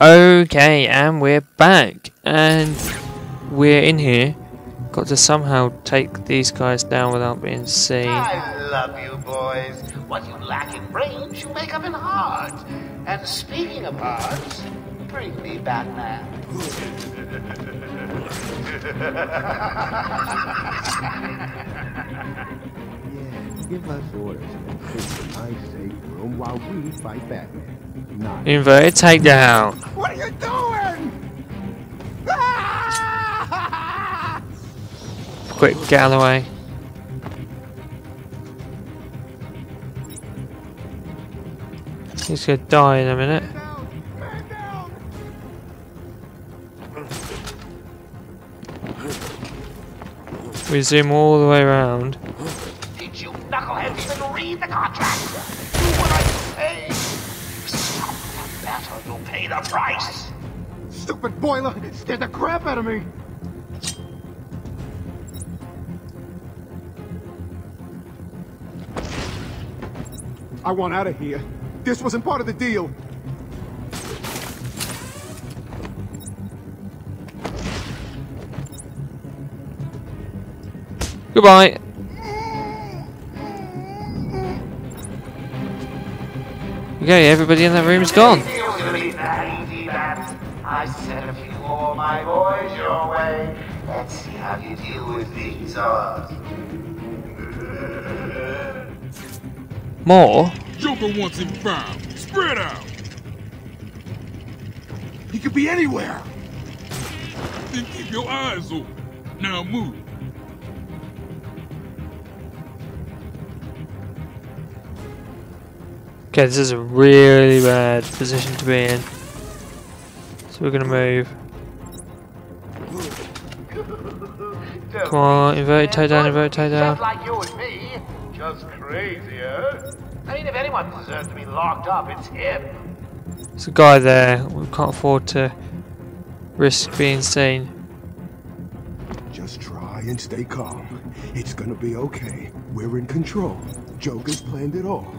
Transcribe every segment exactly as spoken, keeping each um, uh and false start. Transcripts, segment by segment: Okay, and we're back, and we're in here. Got to somehow take these guys down without being seen. I love you boys. What you lack in brains, you make up in heart. And speaking of hearts, bring me Batman. Give us orders, I say, room while we fight Batman. Invade takedown. What are you doing? Quick, get out of the way. He's gonna die in a minute. We zoom all the way around. Knuckleheads even read the contract! Do what I say! Stop the battle, you'll pay the price! Stupid boiler! It scared the crap out of me! I want out of here. This wasn't part of the deal. Goodbye. Okay, everybody in that room's gone. I sent a few all my boys your way. Let's see how you deal with these odds. More? Joker wants him found. Spread out! He could be anywhere! Then keep your eyes open. Now move. Okay, this is a really bad position to be in. So we're gonna move. Come on, invert, tie down, invert, tie down. Just like you and me, just crazier. I mean, if anyone deserves to be locked up, it's him. There's a guy there. We can't afford to risk being seen. Just try and stay calm. It's gonna be okay. We're in control. Joker's planned it all.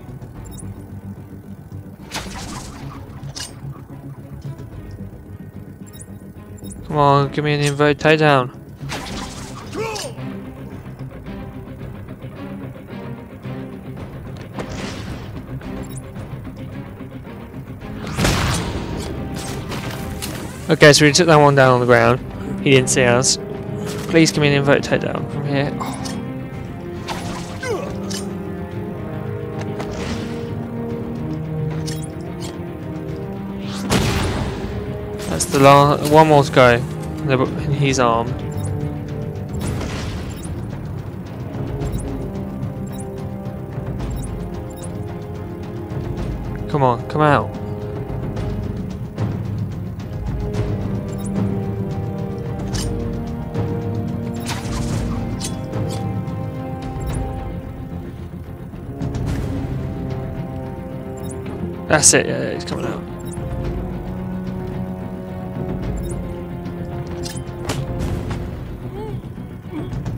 Come on, give me an invite, tie down. Okay, so we took that one down on the ground. He didn't see us. Please give me an invite, tie down from here. That's the last one more to go, and he's armed. Come on, come out. That's it, yeah, he's coming out.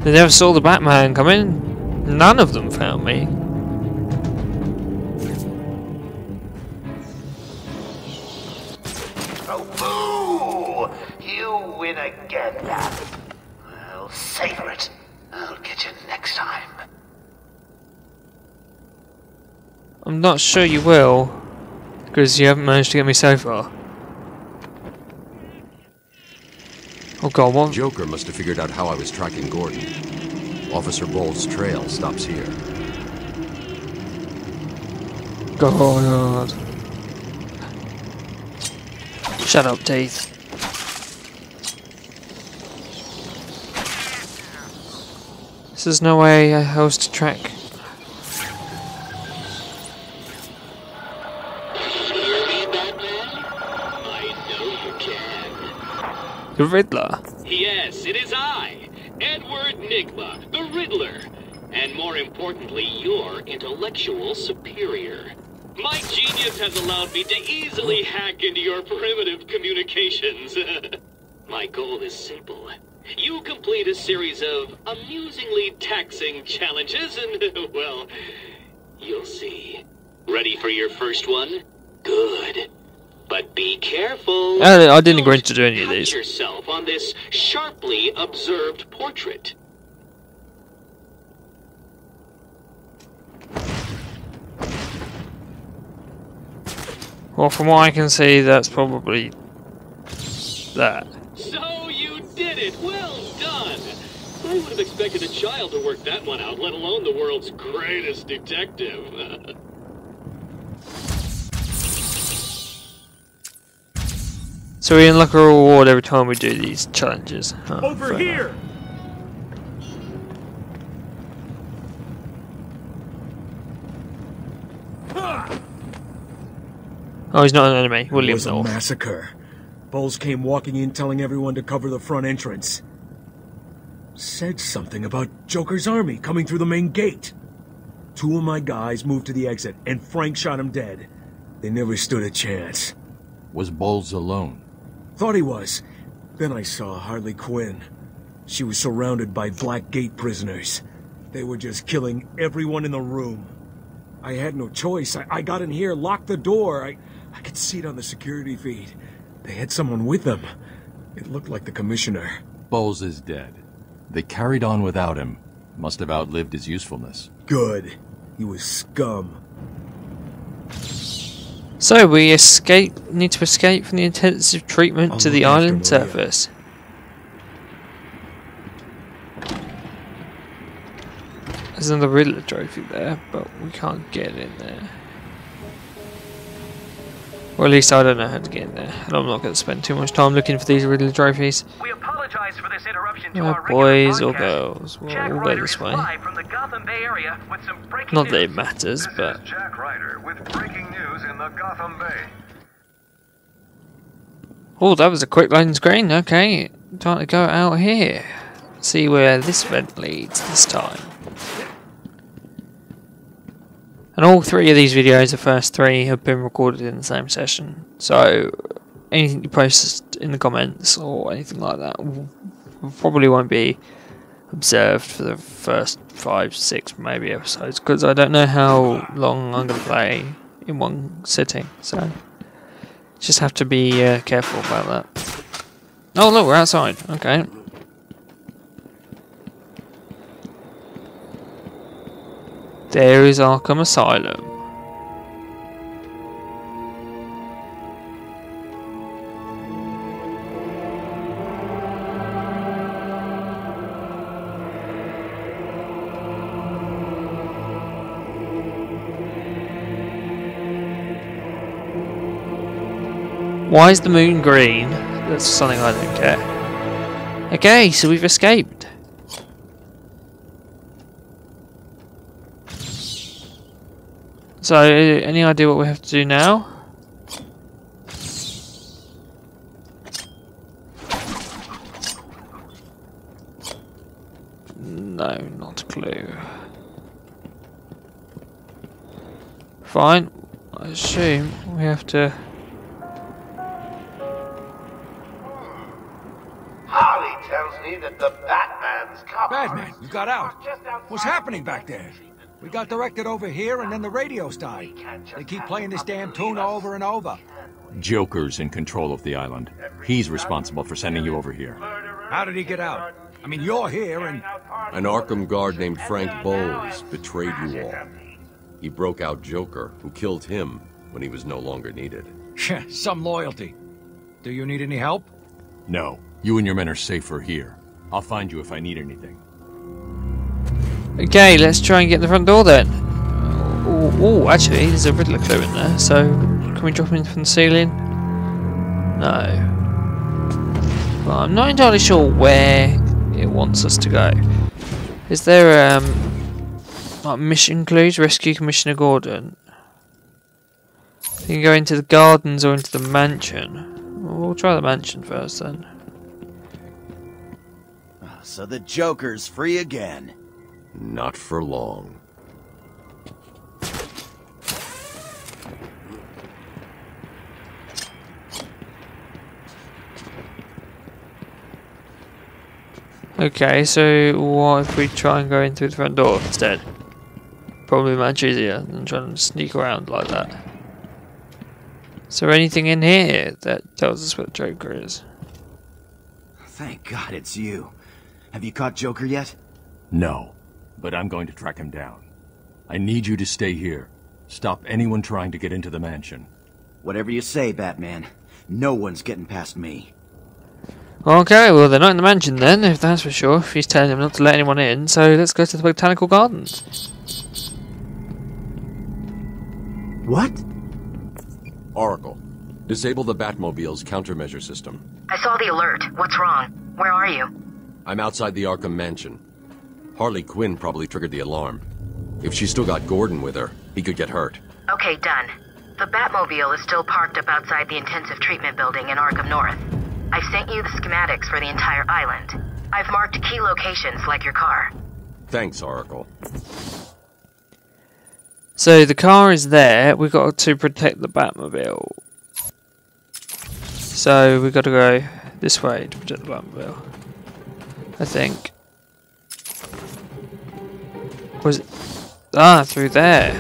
They never saw the Batman come in. None of them found me. Oh, boo! You win again, Bat. Well, savor it. I'll get you next time. I'm not sure you will, because you haven't managed to get me so far. Oh God, what? Joker must have figured out how I was tracking Gordon. Officer Bowles' trail stops here. God. Shut up, Teeth. This is no way else to track. The Riddler? Yes, it is I, Edward Nygma, the Riddler, and more importantly, your intellectual superior. My genius has allowed me to easily hack into your primitive communications. My goal is simple. You complete a series of amusingly taxing challenges and, well, you'll see. Ready for your first one? Good. But be careful. I, I didn't agree to do any of these. Don't pat yourself on this sharply observed portrait. Well, from what I can see, that's probably that. So you did it. Well done. I would have expected a child to work that one out, let alone the world's greatest detective. So we unlock a reward every time we do these challenges. Oh, over here. Enough. Oh, he's not an enemy. We'll leave him. It was a massacre. Bowles came walking in, telling everyone to cover the front entrance. Said something about Joker's army coming through the main gate. Two of my guys moved to the exit, and Frank shot him dead. They never stood a chance. Was Bowles alone? Thought he was. Then I saw Harley Quinn. She was surrounded by Black Gate prisoners. They were just killing everyone in the room. I had no choice. I, I got in here, locked the door. I, I could see it on the security feed. They had someone with them. It looked like the commissioner. Bowles is dead. They carried on without him. Must have outlived his usefulness. Good. He was scum. So we escape. Need to escape from the intensive treatment I'll to the island surface. There's another Riddler trophy there, but we can't get in there. Or at least I don't know how to get in there, and I'm not going to spend too much time looking for these Riddler trophies. We apologize for this interruption to oh, our boys or girls, we'll all go this way. From the Gotham Bay area with some breaking not that it matters, this but... Jack Ryder with breaking news in the Gotham Bay. Oh, that was a quick loading screen, okay. Time to go out here. See where this vent leads this time. And all three of these videos, the first three, have been recorded in the same session. So anything you post in the comments or anything like that probably won't be observed for the first five, six, maybe episodes, because I don't know how long I'm going to play in one sitting. So just have to be uh, careful about that. Oh look, we're outside. Okay. There is Arkham Asylum. Why is the moon green? That's something I don't care. Okay, so we've escaped. So, any idea what we have to do now? No, not a clue. Fine. I assume we have to... Harley tells me that the Batman's coming. Batman, you got out. What's happening back there? We got directed over here, and then the radios died. They keep playing this damn tune over and over. Joker's in control of the island. He's responsible for sending you over here. How did he get out? I mean, you're here, and... An Arkham guard named Frank Bowles betrayed you all. He broke out Joker, who killed him when he was no longer needed. Some loyalty. Do you need any help? No. You and your men are safer here. I'll find you if I need anything. Okay, let's try and get in the front door then. Oh, actually, there's a Riddler clue in there, so can we drop him in from the ceiling? No. Well, I'm not entirely sure where it wants us to go. Is there um, like mission clues? Rescue Commissioner Gordon. You can go into the gardens or into the mansion. Well, we'll try the mansion first then. So the Joker's free again. Not for long. Okay, so what if we try and go in through the front door instead? Probably much easier than trying to sneak around like that. Is there anything in here that tells us what Joker is? Thank God it's you. Have you caught Joker yet? No, but I'm going to track him down. I need you to stay here. Stop anyone trying to get into the mansion. Whatever you say, Batman. No one's getting past me. Okay, well they're not in the mansion then, if that's for sure. If he's telling them not to let anyone in, so let's go to the Botanical Gardens. What? Oracle, disable the Batmobile's countermeasure system. I saw the alert. What's wrong? Where are you? I'm outside the Arkham Mansion. Harley Quinn probably triggered the alarm. If she still got Gordon with her, he could get hurt. Okay, done. The Batmobile is still parked up outside the Intensive Treatment Building in Arkham North. I've sent you the schematics for the entire island. I've marked key locations like your car. Thanks, Oracle. So the car is there, we've got to protect the Batmobile. So we've got to go this way to protect the Batmobile, I think. Was it? Ah, through there.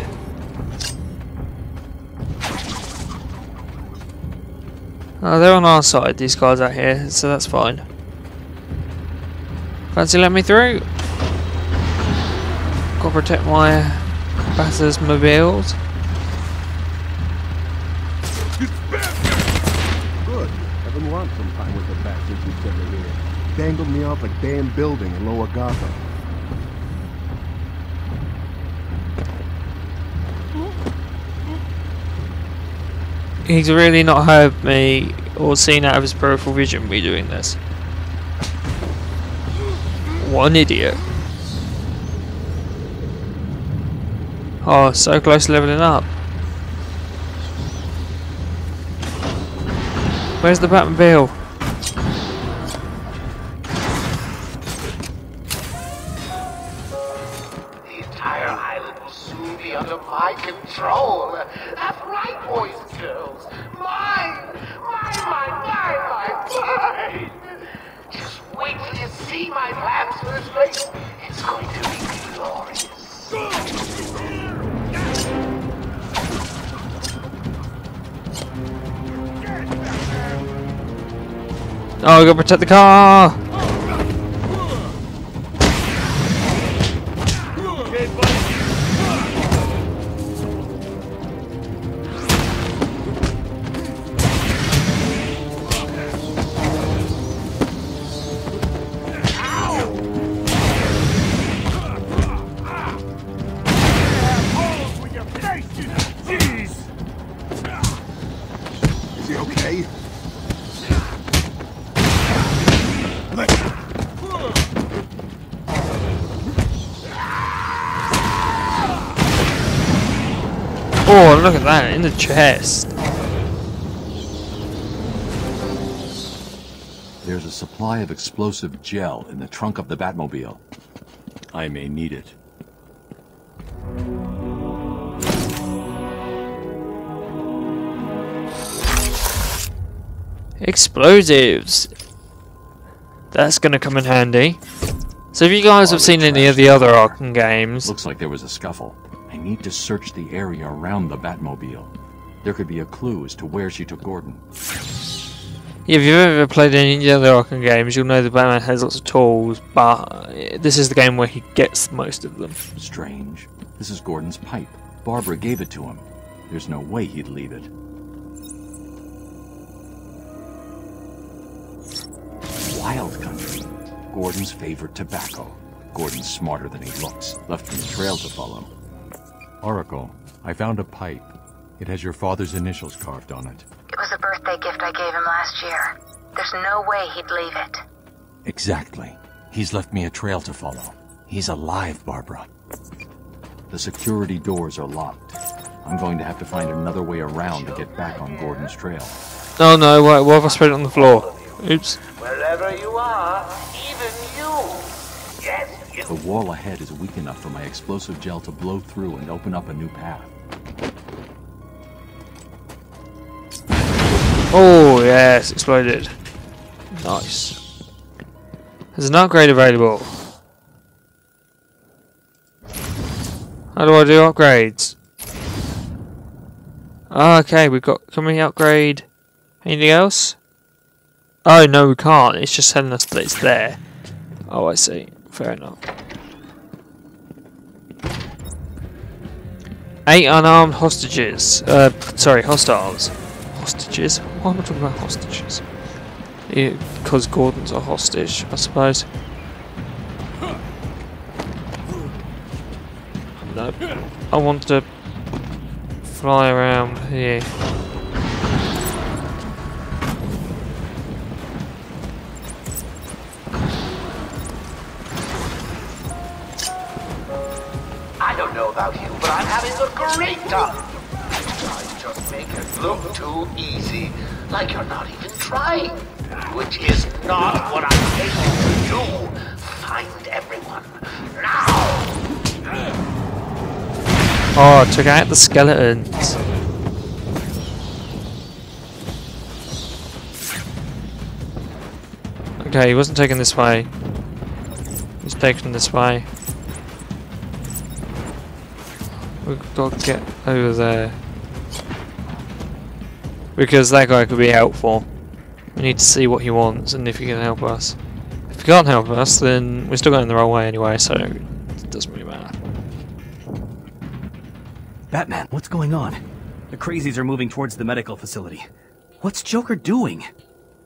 Oh, they're on our side, these guys out here, so that's fine. Fancy let me through? Gotta protect my Batters mobiles. Good. Haven't lost some time with the bat since you sent me here. Dangled me off a damn building in Lower Gotham. He's really not heard me or seen out of his peripheral vision me doing this. What an idiot. Oh, so close to leveling up. Where's the Batmobile? The entire island will soon be under my control. That's right, boys and girls. Mine! Mine, mine, mine, mine, mine! Just wait till you see my plans for this place. It's going to be glorious. Oh, we gotta protect the car! Is he okay? Oh, look at that, in the chest. There's a supply of explosive gel in the trunk of the Batmobile. I may need it. Explosives. That's gonna come in handy. So if you guys have seen any of the other Arkham games... Looks like there was a scuffle. I need to search the area around the Batmobile. There could be a clue as to where she took Gordon. Yeah, if you've ever played any of the other Arkham games, you'll know the Batman has lots of tools, but this is the game where he gets most of them. Strange. This is Gordon's pipe. Barbara gave it to him. There's no way he'd leave it. Wild country. Gordon's favorite tobacco. Gordon's smarter than he looks. Left him a trail to follow. Oracle, I found a pipe. It has your father's initials carved on it. It was a birthday gift I gave him last year. There's no way he'd leave it. Exactly. He's left me a trail to follow. He's alive, Barbara. The security doors are locked. I'm going to have to find another way around to get back on Gordon's trail. Oh no, wait, what have I spread it on the floor? Oops. Wherever you are, even you. Yes. The wall ahead is weak enough for my explosive gel to blow through and open up a new path. Oh, yes, exploded. Nice. There's an upgrade available. How do I do upgrades? Okay, we've got, can we upgrade anything else? Oh no, we can't, it's just telling us that it's there. Oh, I see, fair enough. Eight unarmed hostages, uh, sorry, hostiles. Hostages? Why am I talking about hostages? Because Gordon's a hostage, I suppose. No, I want to fly around here. I don't know about you, but I'm having a great time. You guys just make it look too easy, like you're not even trying. Which is not what I aim to do. Find everyone now. Oh, I took out the skeletons. Okay, he wasn't taken this way. He's taken this way. We've got to get over there. Because that guy could be helpful. We need to see what he wants and if he can help us. If he can't help us, then we're still going the wrong way anyway, so it doesn't really matter. Batman, what's going on? The crazies are moving towards the medical facility. What's Joker doing?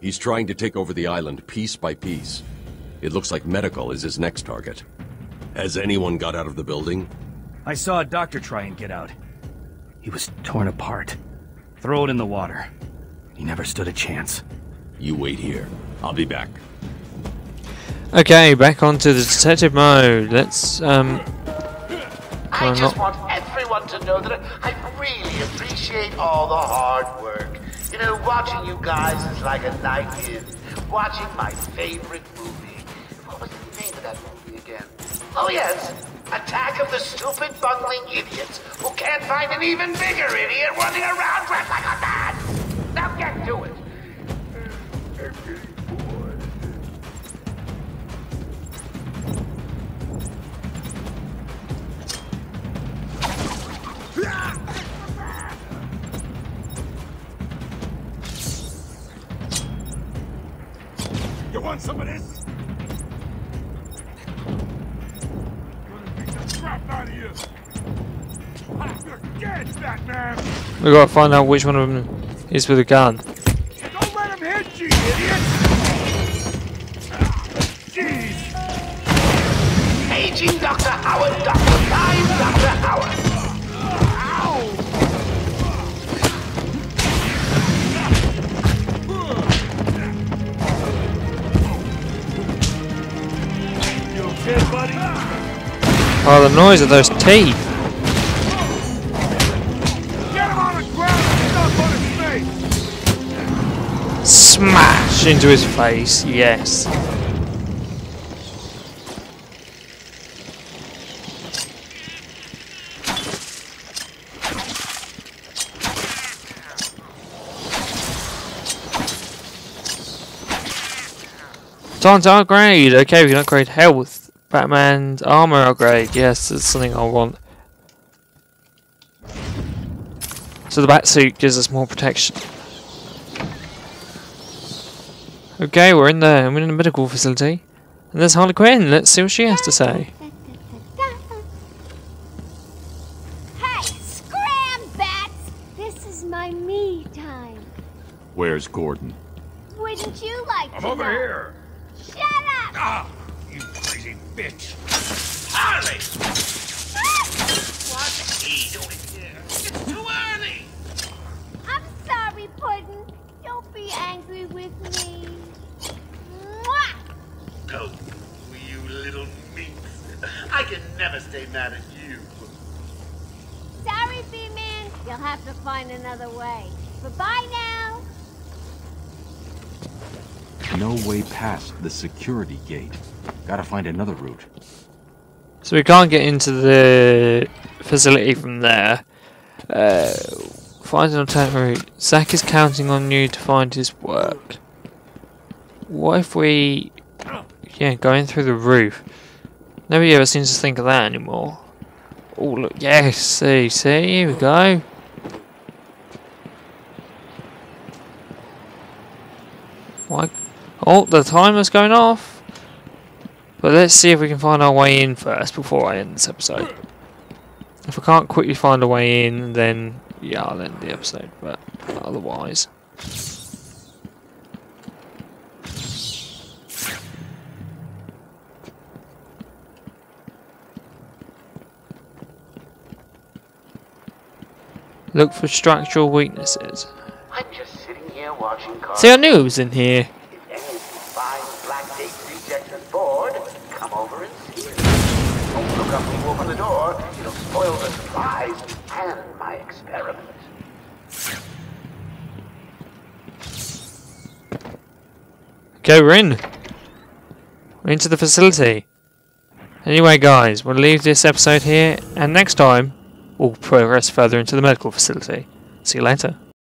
He's trying to take over the island piece by piece. It looks like medical is his next target. Has anyone got out of the building? I saw a doctor try and get out. He was torn apart. Thrown in the water. He never stood a chance. You wait here. I'll be back. Okay, back onto the detective mode. Let's, um... I just want everyone to know that I really appreciate all the hard work. You know, watching you guys is like a night in. Watching my favorite movie. What was the name of that movie again? Oh yes, Attack of the Stupid Bungling Idiots who can't find an even bigger idiot running around dressed like a man. Now get to it. You want some of this? We gotta find out which one of them is with a gun. Don't let him hit you, idiot! Jeez! Aging Doctor Howard, Doctor Time, Doctor Howard. Oh, the noise of those teeth! Get him on the ground and stop on his face! Smash into his face, yes. Time to upgrade! Okay, we can upgrade health. Batman's armor upgrade, yes, that's something I want. So the Batsuit gives us more protection. Okay, we're in there, we're in the medical facility. And there's Harley Quinn, let's see what she has to say. Hey, scram, Bats! This is my me time. Where's Gordon? Wouldn't you like to I'm over know? Here! Shut up! Ah. Bitch! Harley! What's he doing here? It's too early! I'm sorry, Puddin'. Don't be angry with me. Mwah! Oh, you little minx. I can never stay mad at you. Sorry, B-Man. You'll have to find another way. Bye-bye now! No way past the security gate. Gotta find another route. So we can't get into the facility from there. Uh, find an alternative route. Zack is counting on you to find his work. What if we... Yeah, going through the roof. Nobody ever seems to think of that anymore. Oh, look, yes, see, see, here we go. Why? Oh, the timer's going off. But let's see if we can find our way in first before I end this episode. If I can't quickly find a way in, then yeah, I'll end the episode. But otherwise. Look for structural weaknesses. I'm just sitting here watching cars. See, I knew it was in here. If any of you fine black date rejects are bored, come over and see it. Don't look up when you open the door. It'll spoil the surprise and my experiment. Okay, we're in. We're into the facility. Anyway, guys, we'll leave this episode here, and next time we'll progress further into the medical facility. See you later.